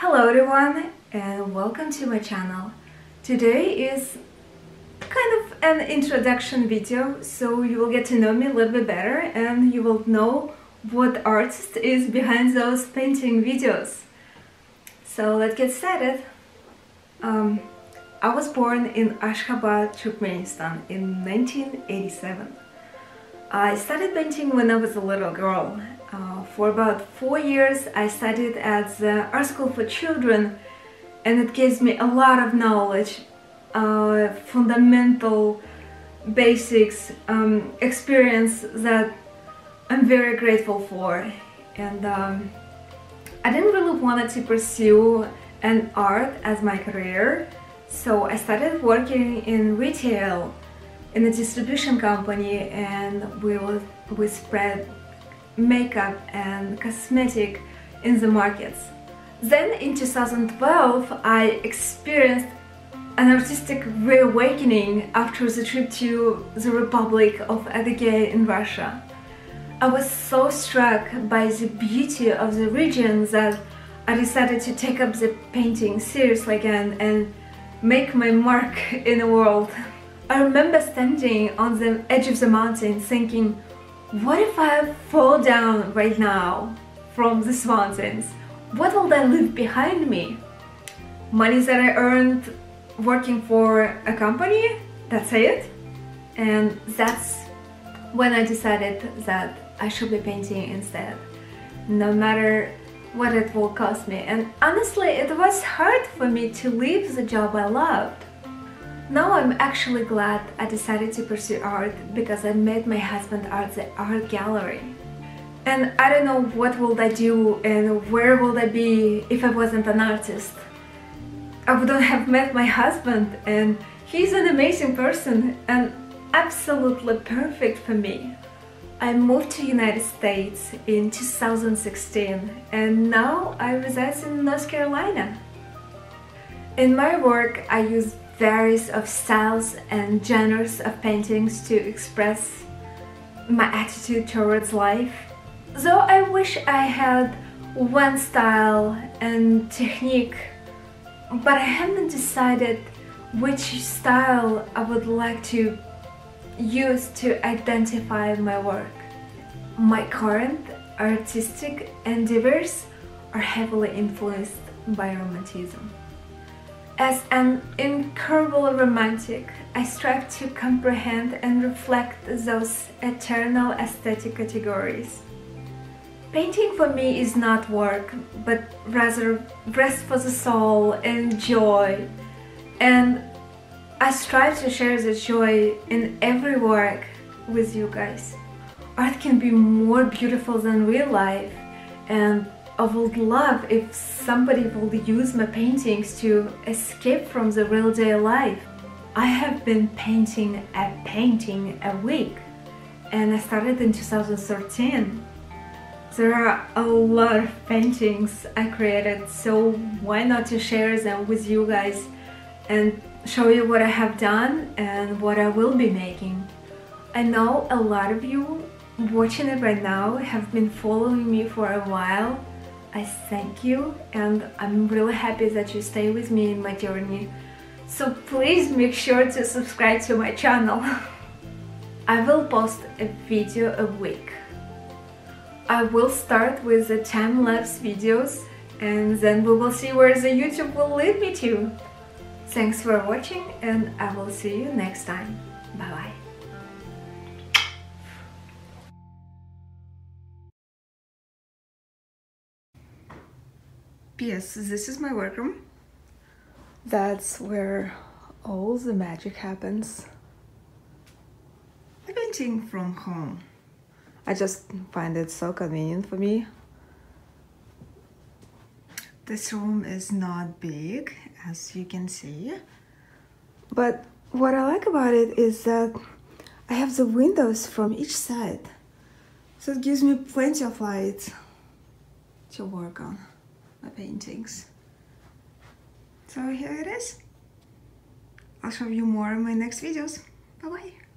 Hello everyone and welcome to my channel. Today is kind of an introduction video, so you will get to know me a little bit better and you will know what artist is behind those painting videos. So let's get started. I was born in Ashgabat, Turkmenistan in 1987. I started painting when I was a little girl. For about 4 years I studied at the art school for children, and it gives me a lot of knowledge, fundamental basics, experience that I'm very grateful for. And I didn't really want to pursue an art as my career, so I started working in retail in a distribution company, and we spread makeup and cosmetic in the markets. Then in 2012 I experienced an artistic reawakening after the trip to the Republic of Adygea in Russia. I was so struck by the beauty of the region that I decided to take up the painting seriously again and make my mark in the world. I remember standing on the edge of the mountain thinking, what if I fall down right now from these mountains? What will I leave behind me? Money that I earned working for a company? That's it? And that's when I decided that I should be painting instead, no matter what it will cost me. And honestly, it was hard for me to leave the job I loved. Now I'm actually glad I decided to pursue art, because I met my husband at the art gallery. And I don't know what would I do and where would I be if I wasn't an artist. I wouldn't have met my husband, and he's an amazing person and absolutely perfect for me. I moved to United States in 2016 and now I reside in North Carolina. In my work I use various of styles and genres of paintings to express my attitude towards life. Though I wish I had one style and technique, but I haven't decided which style I would like to use to identify my work. My current artistic endeavors are heavily influenced by Romanticism. As an incurable romantic, I strive to comprehend and reflect those eternal aesthetic categories. Painting for me is not work, but rather rest for the soul and joy. And I strive to share the joy in every work with you guys. Art can be more beautiful than real life, and I would love if somebody would use my paintings to escape from the real day life. I have been painting a painting a week, and I started in 2013. There are a lot of paintings I created, so why not to share them with you guys and show you what I have done and what I will be making. I know a lot of you watching it right now have been following me for a while. I thank you, and I'm really happy that you stay with me in my journey. So please make sure to subscribe to my channel. I will post a video a week. I will start with the time-lapse videos, and then we will see where the YouTube will lead me to. Thanks for watching, and I will see you next time. Bye-bye. P.S. This is my workroom. That's where all the magic happens. I'm painting from home. I just find it so convenient for me. This room is not big, as you can see. But what I like about it is that I have the windows from each side. So it gives me plenty of light to work on my paintings. So here it is. I'll show you more in my next videos. Bye bye.